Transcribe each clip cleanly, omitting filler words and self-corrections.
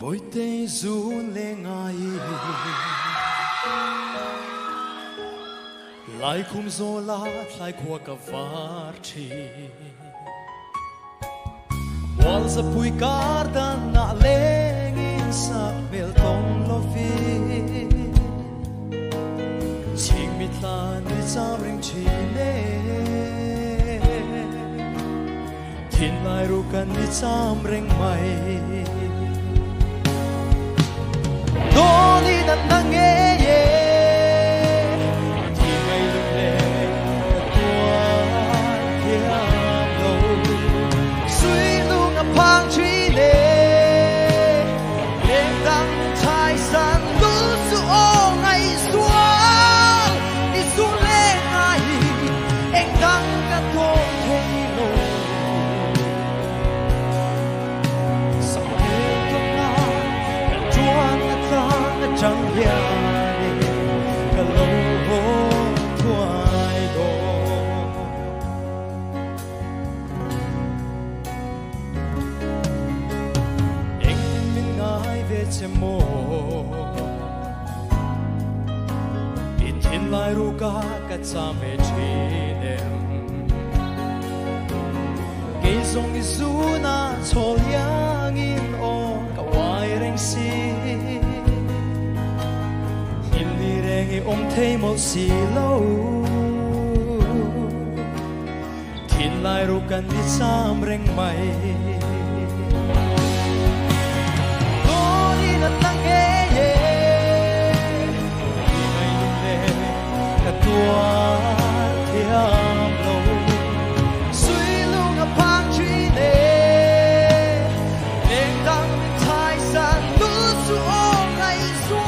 mỗi tay du lê ngài lại khum gió lá lại qua cả vạt chi walls a pui garda na lengin sa bel tong lo vi ching mi tlan ri sam ring chi le tin lai ru kan ni sam ring mai Doni na nangeye, di ngay lumen tuan kiano, suy lung a pang chile, leng dang tai san lu suong ay suang, di sulen ay eng dang katong kilo, sa pagto na tuan na ta. Chẳng dài cả lâu vô thoại đồ anh mình ngại về chém mồ ít thiên lại ru cả cả cha mẹ chị em cây sông đi du na cho liang in o cả ngoài rèn xi Nghe ôm thấy một gì lâu Thiên lai ru cần đi xăm rèn mày Tôi đi nát nắng nghe Đi ngay lúc đêm Cả tua thì hàm lâu Suy lưu ngập hàng truy đề Lên đăng đến thái gian Cứ dù ô ngày xuống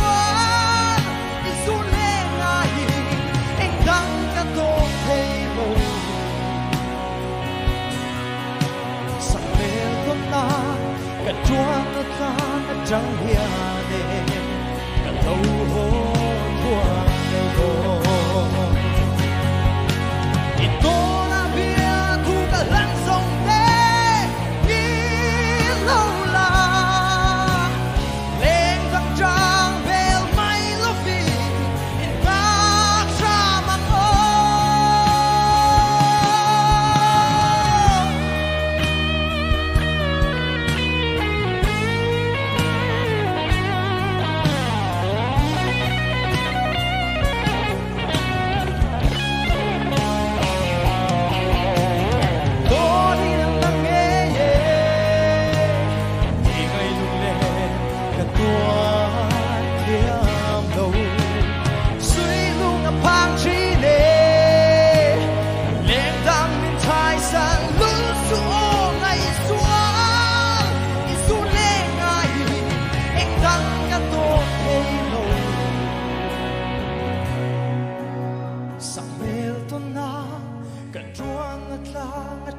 Cả chúa tất cả chẳng hiểu đến Cả lâu hôn của đời hồn Thì tôi là việc thu cả lăng sông thế Như lâu là Lên thăng trang về mây lâu vì Nhìn bác ra mặt ơn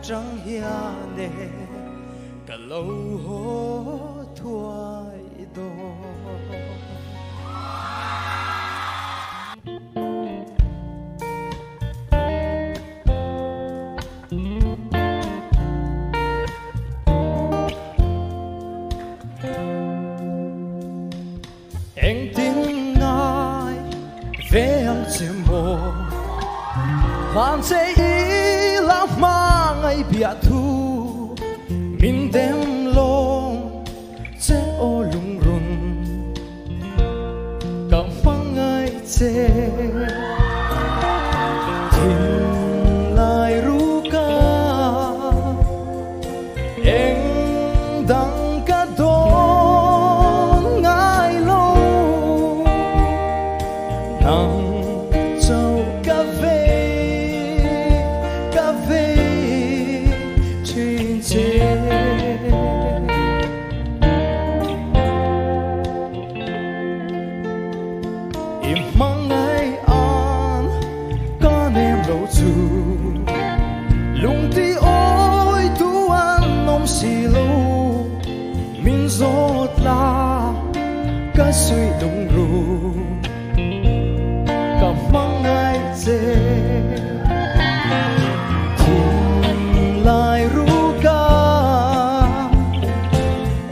Chẳng hiểu nên cả lâu hố thoại đồ Anh tin ngài về anh chim mô làm sẽ ý Lama ngay biatu mindem long ce olungrun kampang ai ce tin lai ruka eng dang ka don ngai lo nam chau ka ve suy đông ru cảm mong ai dễ cùng lại ru ca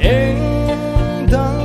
em đang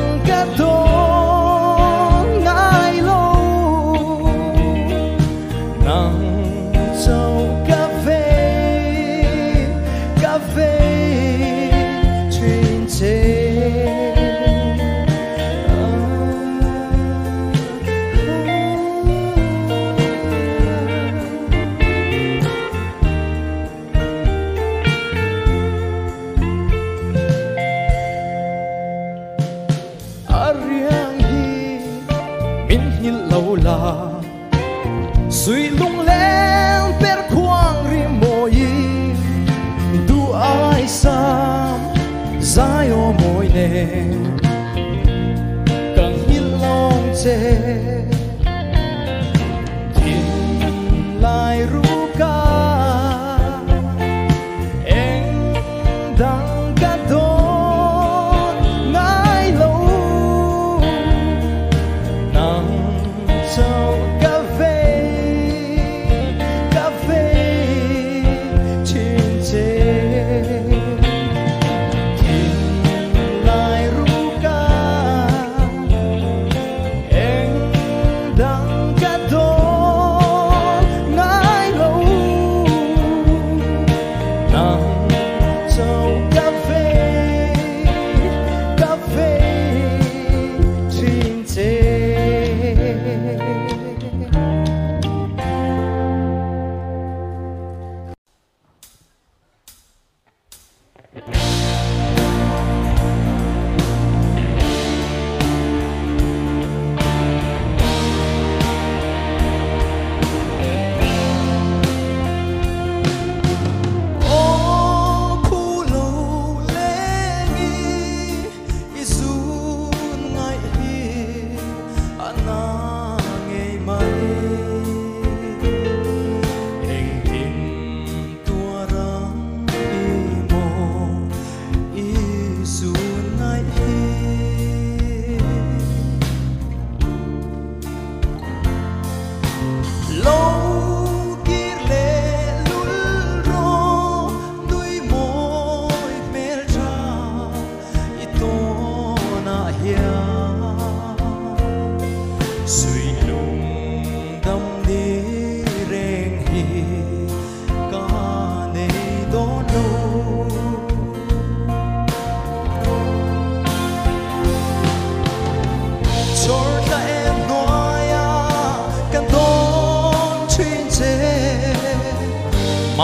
虽拢两边狂人莫依，都爱上在我每年，更一浪子。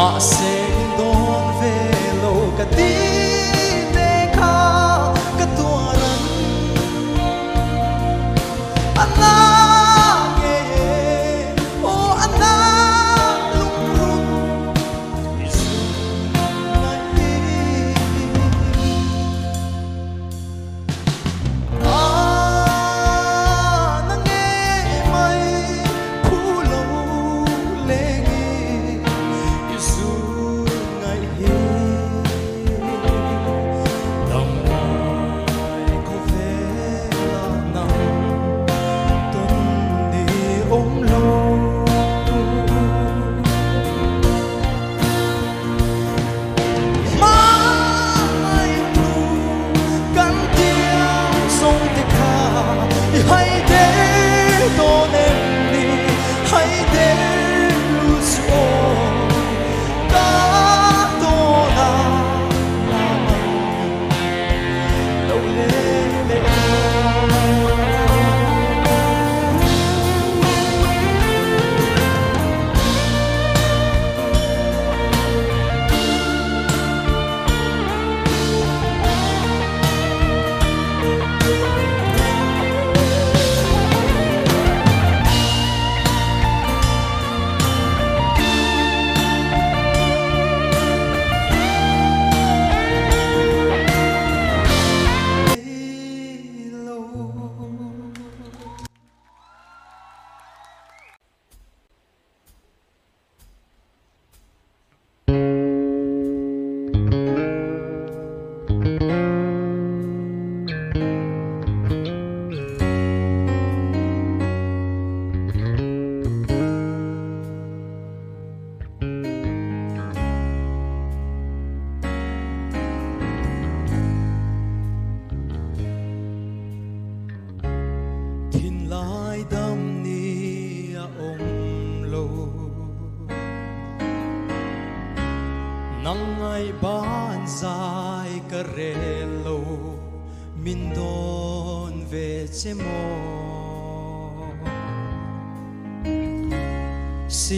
Hãy subscribe cho kênh Ghiền Mì Gõ Để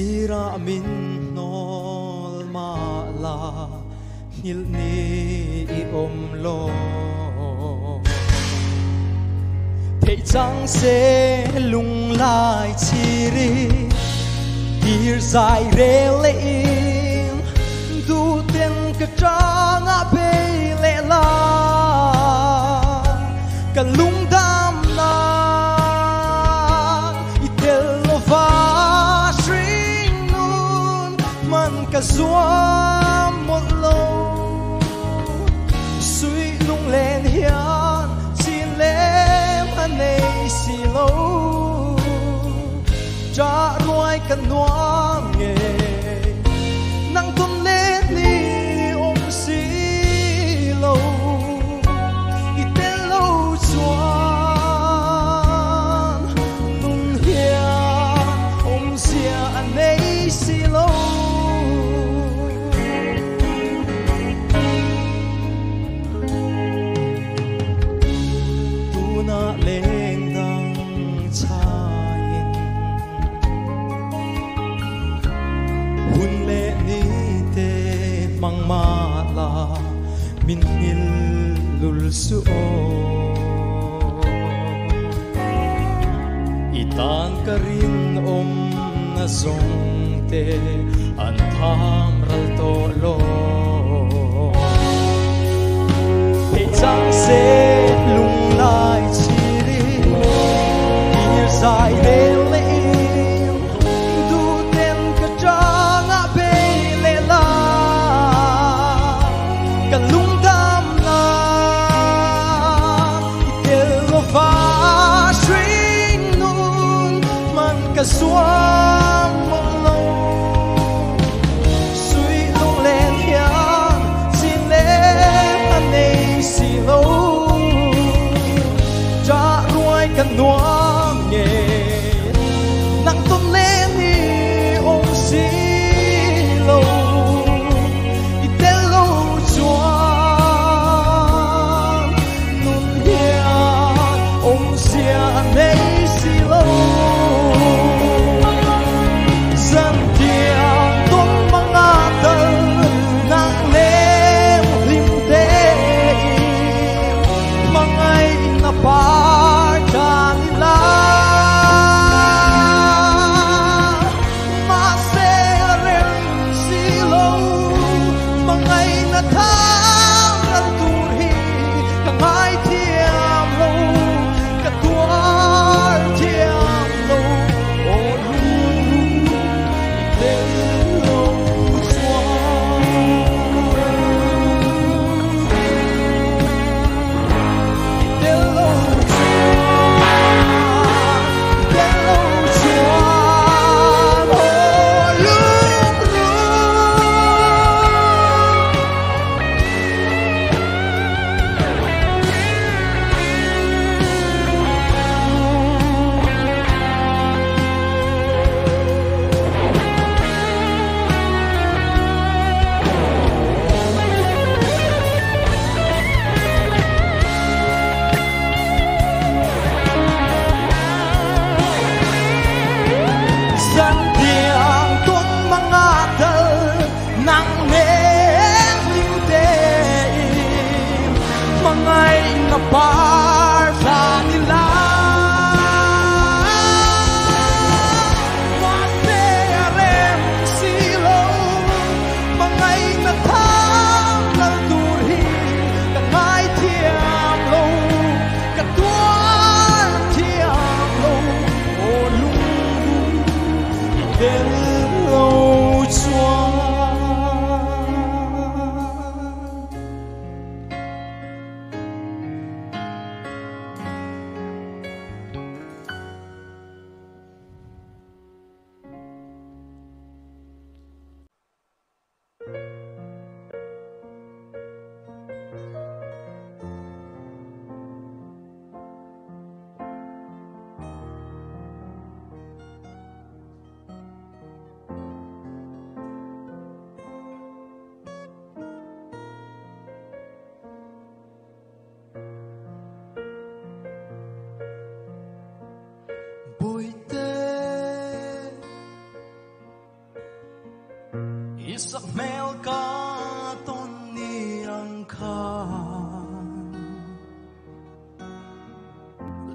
không bỏ lỡ những video hấp dẫn dài rê lệ im dù tiền cả trang á bê lệ la cả lung đam na itelo va string nun man cả zoam một lâu suy lung lên hiền xin lem anh ấy xì lâu cha nuôi cả nuông nghề nắng tung lên đi ôm xì lâu itelo xoan nung hiền ôm xì anh ấy xì lâu mangmala minil lulsuo itang karin om nasongte antham raltolo etang se lunglai chiri inir sai hele Xuân mộng lâu suy lung lên hiền xin lễ anh ấy xì lâu cha nuôi cần nuông nghề nắng tung lên đi ôm xì lâu itelo xuân nung hiền ôm xì anh ấy xì lâu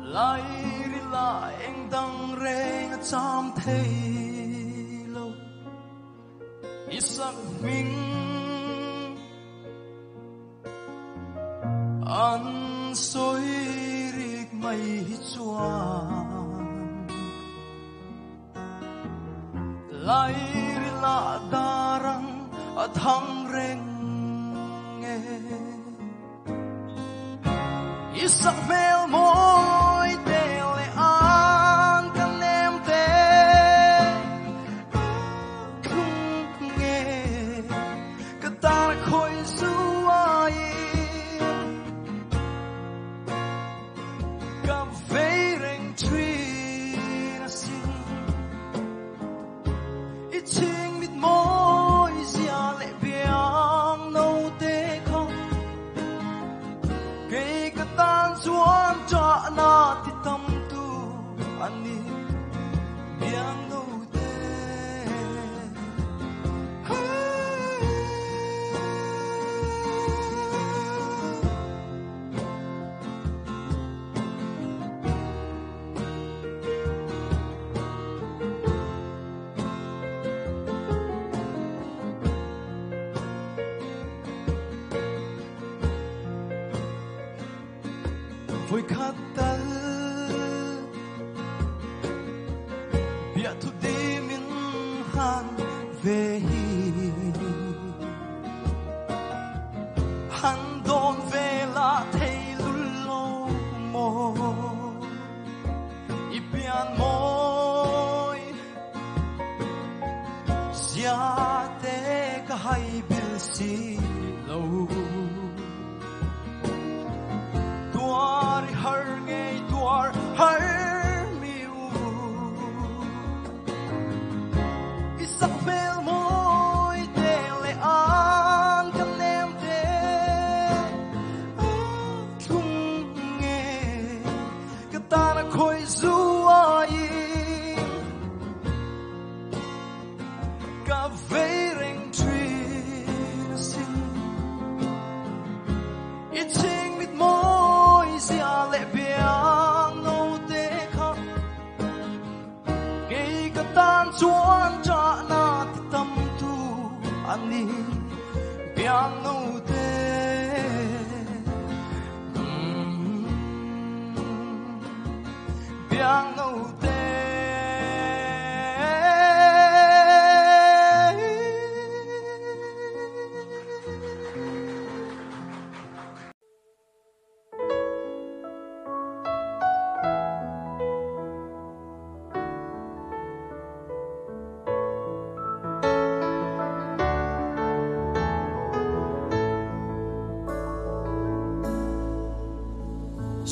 Lai ri la eng dang reng cham thei lo 已失明，眼水亦未盡，拉達人啊騰人嘅，已失明冇。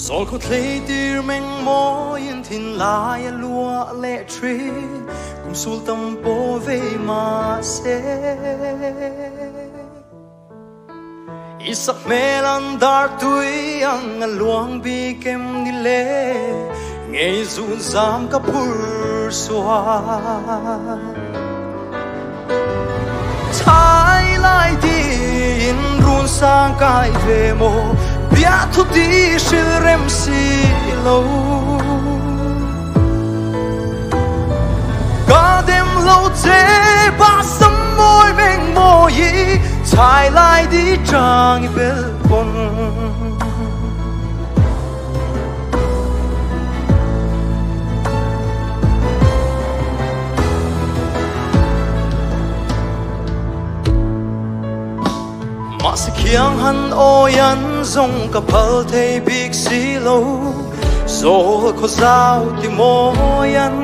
Solkot leidir meng moin tin lai lua le tri Kum sultam po vei ma se Isak melan dar tui ang luang bikem nile Ngay zun zam kapur suha Thai lai di in run sang kai ve mo Bia tu di shirem si lo Gadem lo te basam moi meng moi Thai lai di trang i bel pon Masikyang han o yan Zong kapal thay big silo Zol ko zao timoyan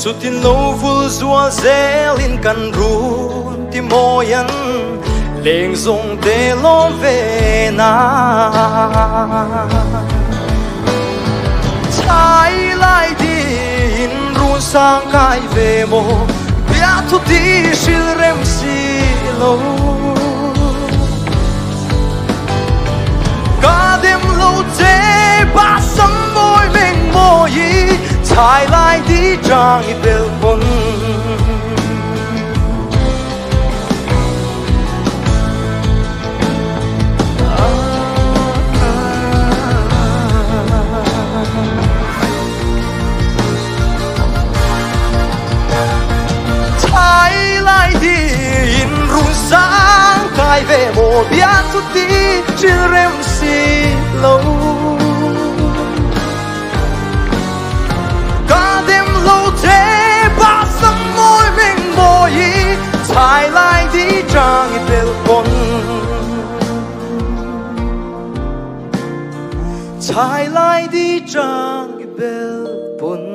Sutin lovul zua zelin kan run timoyan Leng zong de lovena Chai lai din run sang kai ve mo Biatu di shil rem silo Gadim lo te basam moi meng moi Thai lai di jang i bel pon mai về một biếng tutti chưa em si lâu có đêm lâu thế ba sắm môi mình môi thay lại đi trang ít đêm buồn thay lại đi trang ít đêm buồn.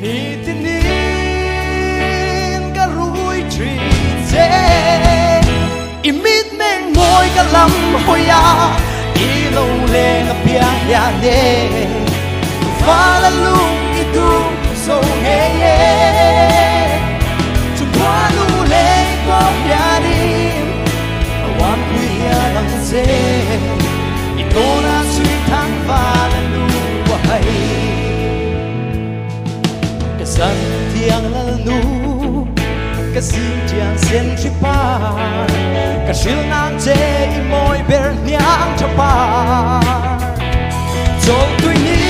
Need to need 諗開啊，一路咧個偏呀咧，發了路一度走嘿耶，就跨路咧個偏呀，我不要浪費，一路那水塘發了路喂，個山天了路。 Kasihnya sentripa, kasil nanti imoy berniang cepat. Jauh ini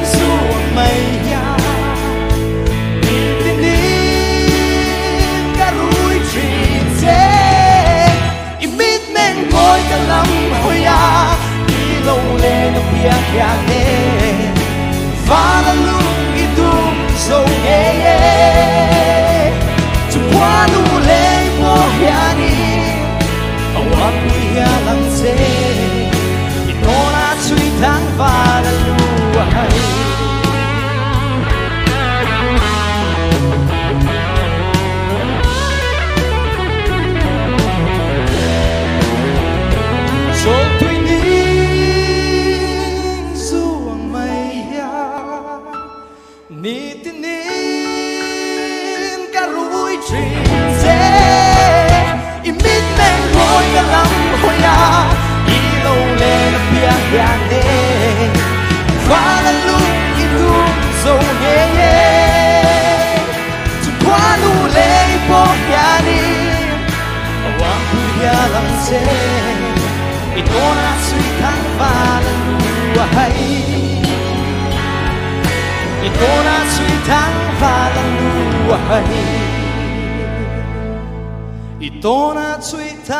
sumaya, ini karui cinta. Imit mengoy dalam hoya, ilau lenupiak yane, falalu itu soheye. Ito na 最疼